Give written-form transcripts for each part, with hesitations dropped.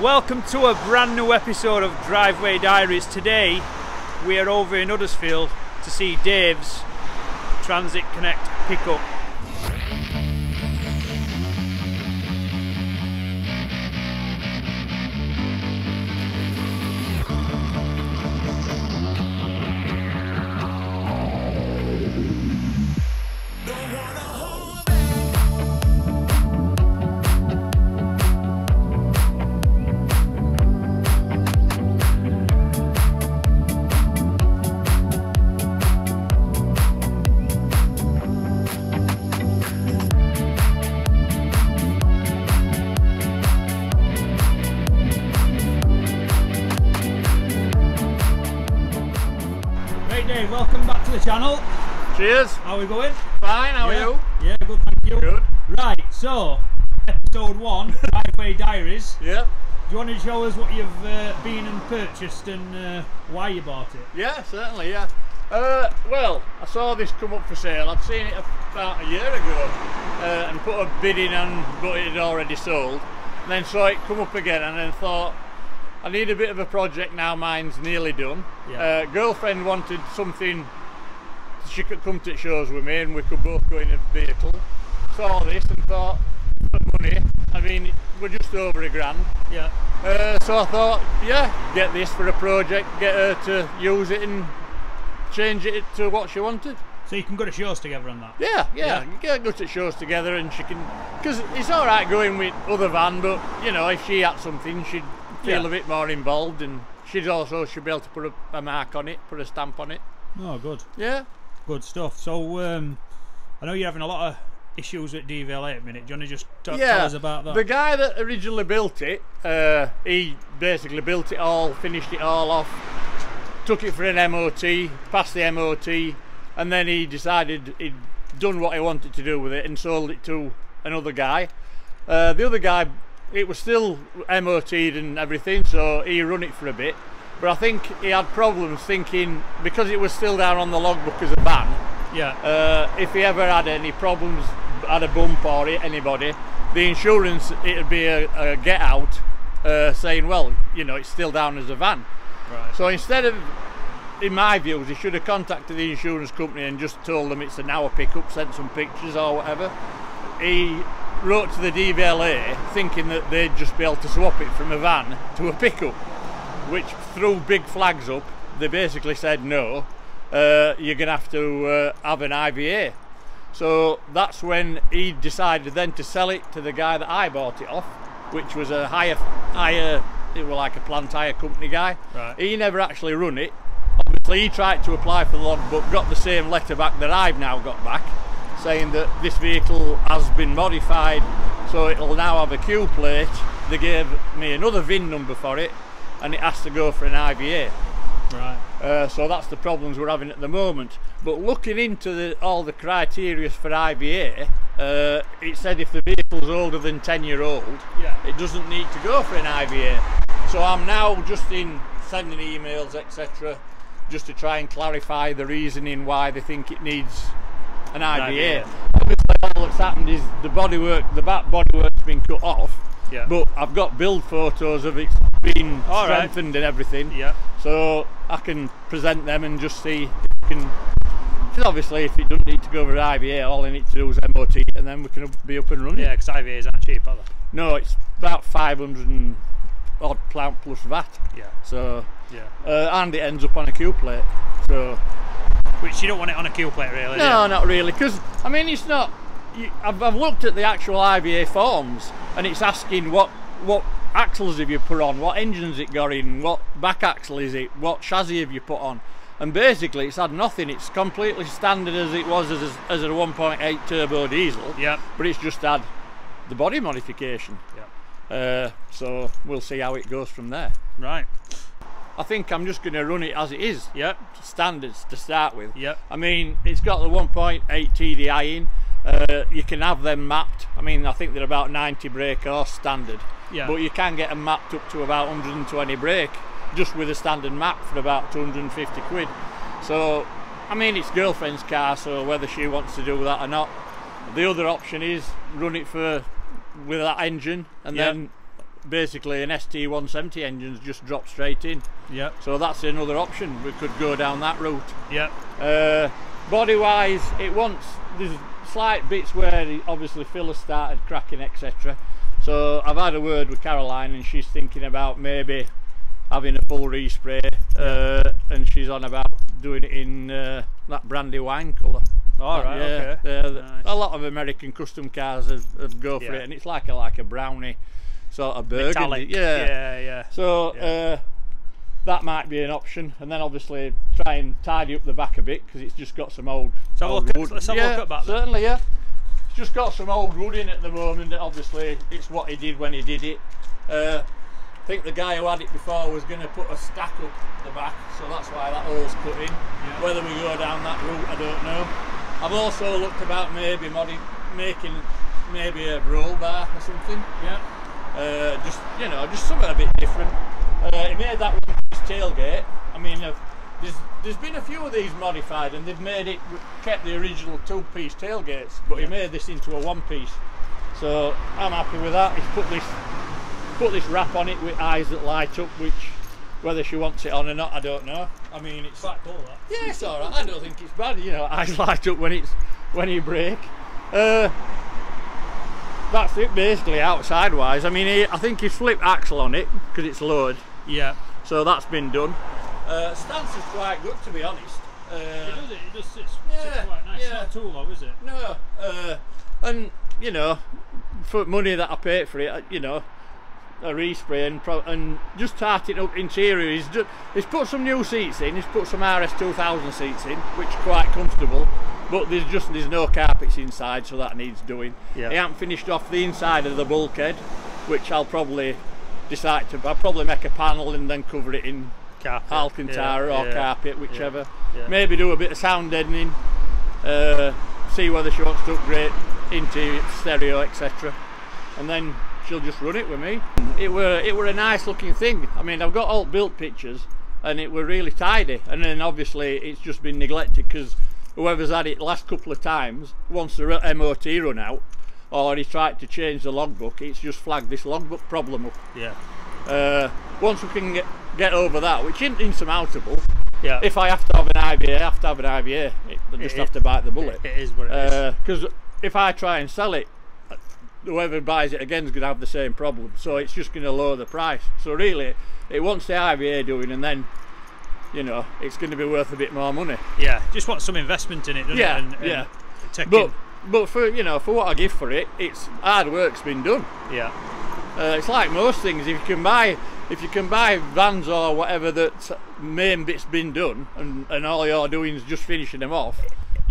Welcome to a brand new episode of Driveway Diaries. Today we are over in Huddersfield to see Dave's Transit Connect pickup. Welcome back to the channel. Cheers. How are we going? Fine, how are you? Yeah, good, thank you. Good. Right, so, episode one, Driveway Diaries. Yeah. Do you want to show us what you've been and purchased and why you bought it? Yeah, certainly, yeah. Well, I saw this come up for sale. I've seen it about a year ago and put a bid in, but it had already sold. And then saw it come up again and then thought, I need a bit of a project now, mine's nearly done. Yeah. Girlfriend wanted something, she could come to shows with me and we could both go in a vehicle. Saw this and thought, money, I mean, we're just over £1,000. Yeah. So I thought, yeah, get this for a project, get her to use it and change it to what she wanted. So you can go to shows together on that? Yeah, yeah, you can go to shows together and she can, because it's alright going with other van, but you know, if she had something, she'd feel a bit more involved, and she'd also should be able to put a mark on it, put a stamp on it. Oh, good. Yeah, good stuff. So I know you're having a lot of issues with DVLA at the minute. Do you want to just tell us about that? The guy that originally built it, he basically built it all, finished it all off, took it for an MOT, passed the MOT, and then he decided he'd done what he wanted to do with it and sold it to another guy. The other guy, it was still MOT'd and everything, so he run it for a bit, but I think he had problems thinking, because it was still down on the logbook as a van, if he ever had any problems, had a bump or hit anybody, the insurance, it would be a get out, saying, well, you know, it's still down as a van. Right. So instead of, in my views, he should have contacted the insurance company and just told them it's an hour pickup, sent some pictures or whatever. He wrote to the DVLA thinking that they'd just be able to swap it from a van to a pickup, which threw big flags up. They basically said no, you're going to have to have an IVA. So that's when he decided then to sell it to the guy that I bought it off, which was a higher it was like a plant hire company guy. Right. He never actually run it. Obviously he tried to apply for the logbook, got the same letter back that I've now got back, saying that this vehicle has been modified, so it'll now have a Q plate. They gave me another VIN number for it, and it has to go for an IVA. Right. So that's the problems we're having at the moment. But looking into all the criteria for IVA, it said if the vehicle's older than 10-year-old, it doesn't need to go for an IVA. So I'm now just sending emails, etc., just to try and clarify the reasoning why they think it needs an IBA. Obviously all that's happened is the bodywork, the back bodywork's been cut off, but I've got build photos of it being strengthened and everything, so I can present them and just see if we can, because obviously if it doesn't need to go over IBA, all I need to do is MOT and then we can be up and running. Yeah, because IBA isn't cheap, are they? No, it's about 500 and odd pound plus VAT. Yeah. So and it ends up on a Q plate. So which you don't want it on a Q plate, really. No, not really, because I mean it's not. I've looked at the actual IVA forms, and it's asking what axles have you put on, what engines it got in, what back axle is it, what chassis have you put on, and basically it's had nothing. It's completely standard as it was as a 1.8 turbo diesel. Yeah. But it's just had the body modification. Yeah. So we'll see how it goes from there. Right. I think I'm just going to run it as it is. Yep. Standards to start with. Yep. I mean, it's got the 1.8 TDI in. You can have them mapped. I mean, I think they're about 90 brake horse standard. Yeah. But you can get them mapped up to about 120 brake, just with a standard map for about 250 quid. So, I mean, it's girlfriend's car, so whether she wants to do that or not. The other option is run it with that engine and then basically an ST170 engine's just dropped straight in. Yeah. So that's another option. We could go down that route. Yeah. Body-wise, it wants, there's slight bits where obviously filler started cracking, etc. So I've had a word with Caroline, and she's thinking about maybe having a full respray, and she's on about doing it in that brandy wine colour. Alright, yeah, okay. Nice. A lot of American custom cars have go for it, and it's like a brownie sort of burgundy. Metallic. Yeah, yeah, yeah. So that might be an option, and then obviously try and tidy up the back a bit, because it's just got some old, wood. Let's have a look at that. Certainly, yeah. It's just got some old wood in at the moment. Obviously, it's what he did when he did it. I think the guy who had it before was going to put a stack up the back, so that's why that hole's cut in. Yeah. Whether we go down that route, I don't know. I've also looked about maybe making maybe a roll bar or something. Yeah. Just, you know, just something a bit different. He made that one with his tailgate. I mean, there's been a few of these modified, and they've made it, kept the original two-piece tailgates, but he made this into a one-piece. So I'm happy with that. He's put this wrap on it with eyes that light up, which, whether she wants it on or not, I don't know. I mean, it's quite cool, that. Yeah, it's alright. I don't think it's bad. You know, eyes light up when you brake. That's it, basically, outside wise. I mean, I think he flipped axle on it because it's lowered. Yeah. So that's been done. Stance is quite good, to be honest. It does sit quite nice. It's not too low, is it? No. And, you know, for money that I paid for it, you know, a respray and just tart it up interior. He's put some new seats in. He's put some RS2000 seats in, which are quite comfortable, but there's no carpets inside, so that needs doing. Yeah. He hasn't finished off the inside of the bulkhead, which I'll probably decide to. I'll probably make a panel and then cover it in alcantara or carpet, whichever. Yeah. Yeah. Maybe do a bit of sound deadening. See whether she wants to upgrade into stereo, etc. And then she'll just run it with me. It were a nice looking thing. I mean, I've got all built pictures, and it were really tidy. And then obviously it's just been neglected because whoever's had it last couple of times, once the MOT run out, or he tried to change the logbook, it's just flagged this logbook problem up. Yeah. Once we can get over that, which isn't insurmountable. Yeah. If I have to have an IBA, I have to have an IBA. I just have to bite the bullet. It is what it is. Because if I try and sell it, whoever buys it again is going to have the same problem, so it's just going to lower the price. So really, it wants the IVA doing, and then, you know, it's going to be worth a bit more money. Yeah, just wants some investment in it, doesn't it? And but for, you know, for what I give for it, it's hard work's been done. Yeah. It's like most things. If you can buy vans or whatever that's main bit's been done, and all you're doing is just finishing them off.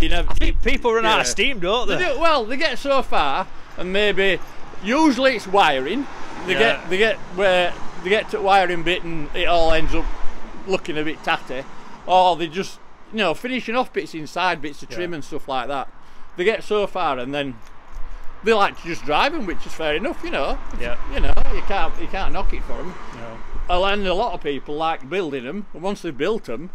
You know, I think people run out of steam, don't they? Well, they get so far, and maybe usually it's wiring. They get to wiring bit, and it all ends up looking a bit tatty, or they just, you know, finishing off bits inside, bits of trim and stuff like that. They get so far, and then they like to just drive them, which is fair enough, you know. Yeah. You know, you can't knock it for them. No. And a lot of people like building them, and once they've built them,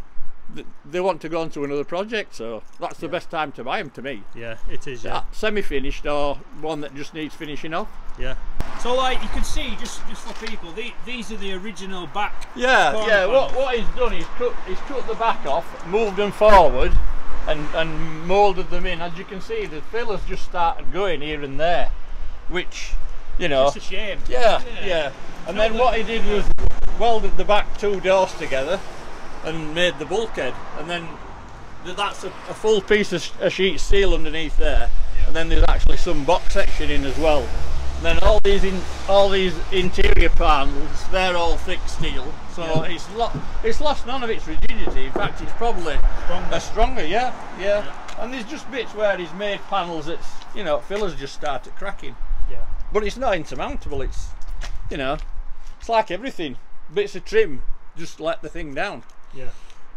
they want to go on to another project, so that's the best time to buy them, to me. Yeah, it is. Yeah, semi-finished or one that just needs finishing off. Yeah. So, like you can see, just for people, these are the original back. Yeah, yeah. What he's done is he's cut the back off, moved them forward, and moulded them in. As you can see, the fillers just started going here and there, which, you know, it's a shame. Yeah, yeah. And then what he did was welded the back two doors together and made the bulkhead, and then that's a full piece of sheet steel underneath there, and then there's actually some box section in as well. And then all these interior panels, they're all thick steel, so it's lost none of its rigidity. In fact, it's probably stronger. And there's just bits where he's made panels that's, you know, fillers just started cracking. Yeah. But it's not insurmountable. It's, you know, it's like everything. Bits of trim just let the thing down. Yeah,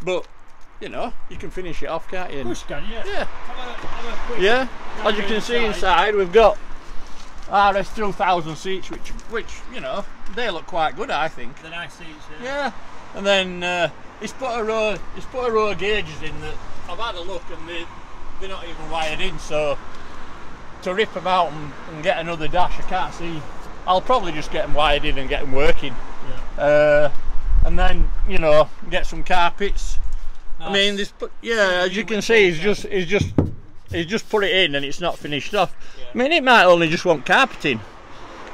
but you know, you can finish it off, can't you? Of course you can, yeah. Yeah. Have a quick as you can see inside, we've got RS2000 seats, which you know, they look quite good, I think. They're nice seats. Yeah. And then he's put a row of gauges in that I've had a look, and they're not even wired in, so to rip them out and get another dash, I can't see I'll probably just get them wired in and get them working. Yeah. And then, you know, get some carpets. Nice. I mean, this, yeah, as you can see, he's just put it in and it's not finished off. Yeah. I mean, it might only just want carpeting.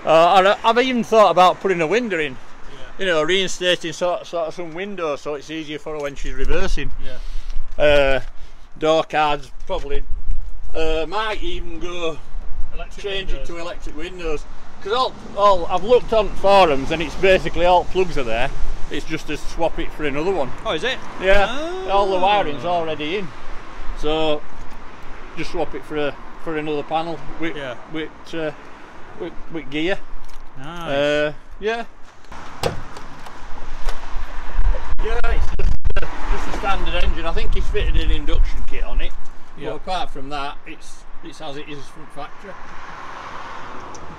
I've even thought about putting a window in. Yeah. You know, reinstating sort of some windows so it's easier for her when she's reversing. Yeah. Door cards probably. Might even go electric change it to electric windows. Because all I've looked on forums and it's basically all plugs are there. It's just to swap it for another one. Oh, is it? Yeah. Oh. All the wiring's already in. So just swap it for another panel with yeah. with gear. Nice. Yeah. Yeah, it's just a standard engine. I think he's fitted an induction kit on it. Yeah. But apart from that, it's as it is from factory.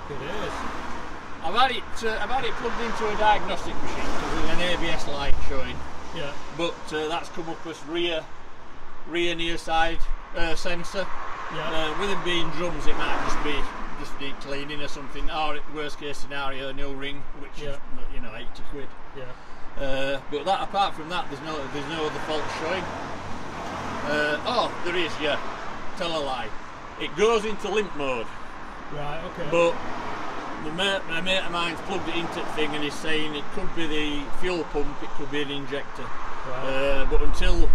It is. I've had it plugged into a diagnostic machine with an ABS light showing. Yeah. But that's come up as rear near side sensor. Yeah. With them being drums, it might just need cleaning or something. Or worst case scenario, a new ring, which yeah. is, you know, 80 quid. Yeah. But that, apart from that, there's no other fault showing. Oh, there is. Yeah. Tell a lie. It goes into limp mode. Right, okay. But my mate of mine's plugged it into the thing and he's saying it could be the fuel pump, it could be an injector. Right. But until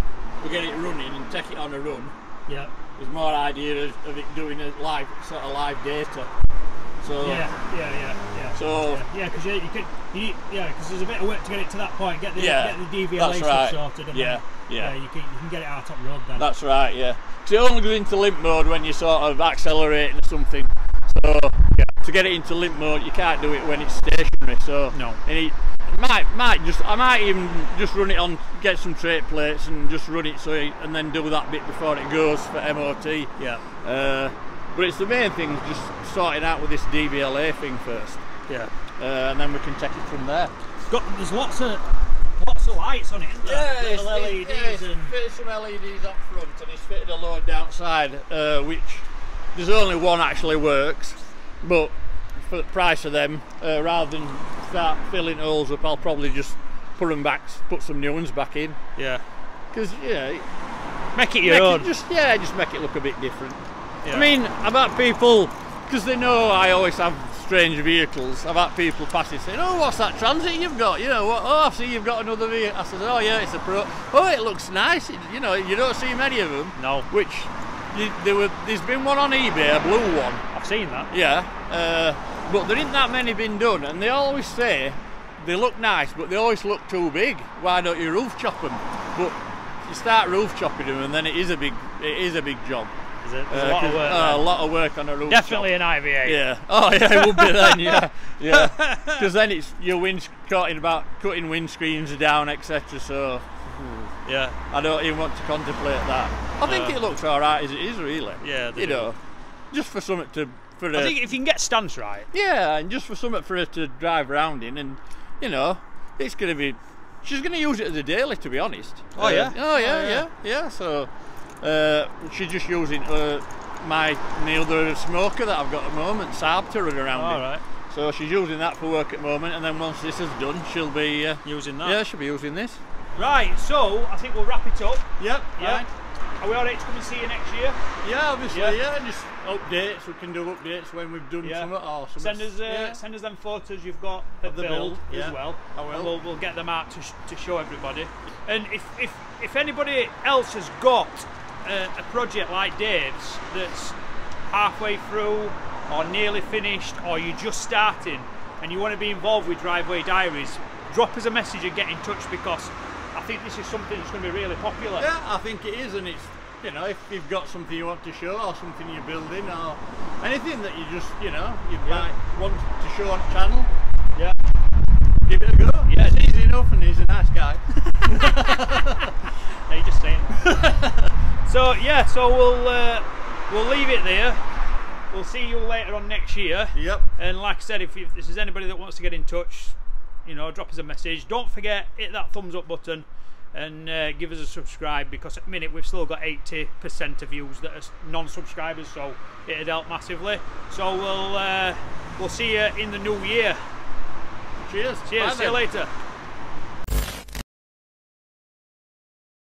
we get it running and take it on a run, yeah, there's more idea of it doing a live sort of live data. So yeah. So yeah, because because there's a bit of work to get it to that point. Get the DVLA stuff sorted. And yeah. You can get it out on the road then. That's right. Yeah. It only goes into limp mode when you sort of accelerating or something. So yeah, to get it into limp mode, you can't do it when it's stationary. So no, and I might even just run it on, get some trait plates and just run it and then do that bit before it goes for MOT. Yeah. But it's the main thing, just sorting out with this DVLA thing first. Yeah. And then we can take it from there. There's lots of lights on it, isn't there? Yeah, LEDs and fitted some LEDs up front and it's fitted a load downside, which there's only one actually works, but for the price of them, rather than start filling holes up, I'll probably just put them back, put some new ones back in. Yeah. Because, yeah, make it your own. Just make it look a bit different. Yeah. I mean, I've had people, because they know I always have strange vehicles, I've had people pass it saying, "Oh, what's that Transit you've got? You know, oh, I see you've got another vehicle." I said, "Oh yeah, it's a Pro. Oh, it looks nice." You know, you don't see many of them. No. Which, there's been one on eBay, a blue one. I've seen that. Yeah. But there isn't that many been done, and they always say they look nice, but they always look too big. Why don't you roof chop them? But you start roof chopping them, and then it is a big job. There's a lot of work. A lot of work on a roof. Definitely shop. An IVA. Yeah. Oh yeah, it would be then. Yeah, yeah. Because then it's your winds cutting windscreens down, etc. So yeah, I don't even want to contemplate that. I think it looks all right as it is, really. Yeah. You know, just for something to. I think if you can get stance right. Yeah, and just for something for her to drive around in, and you know, it's going to be. She's going to use it as a daily, to be honest. Oh yeah. Oh yeah. So. She's just using my other smoker that I've got at the moment, Saab, to run around in. Right. So she's using that for work at the moment, and then once this is done, she'll be using that. Yeah, she'll be using this. Right, so I think we'll wrap it up. Yep. Yeah. Right. Are we alright to come and see you next year? Yeah, obviously. Yeah, just updates. We can do updates when we've done something or something. Send us them photos you've got of the build as well. I will. And we'll get them out to show everybody. And if anybody else has got a project like Dave's that's halfway through or nearly finished, or you're just starting and you want to be involved with Driveway Diaries, drop us a message and get in touch, because I think this is something that's going to be really popular. Yeah, I think it is, and it's, you know, if you've got something you want to show or something you're building or anything that you just, you know, you might want to show on channel, give it a go. Yeah, it's easy enough, and he's a nice guy. No, you're just saying. So yeah, so we'll leave it there. We'll see you later on next year. Yep. And like I said, if there's anybody that wants to get in touch, you know, drop us a message. Don't forget, hit that thumbs up button. and give us a subscribe, because at the minute we've still got 80% of views that are non-subscribers, so it'd help massively. So we'll see you in the new year. Cheers. Cheers. See you later.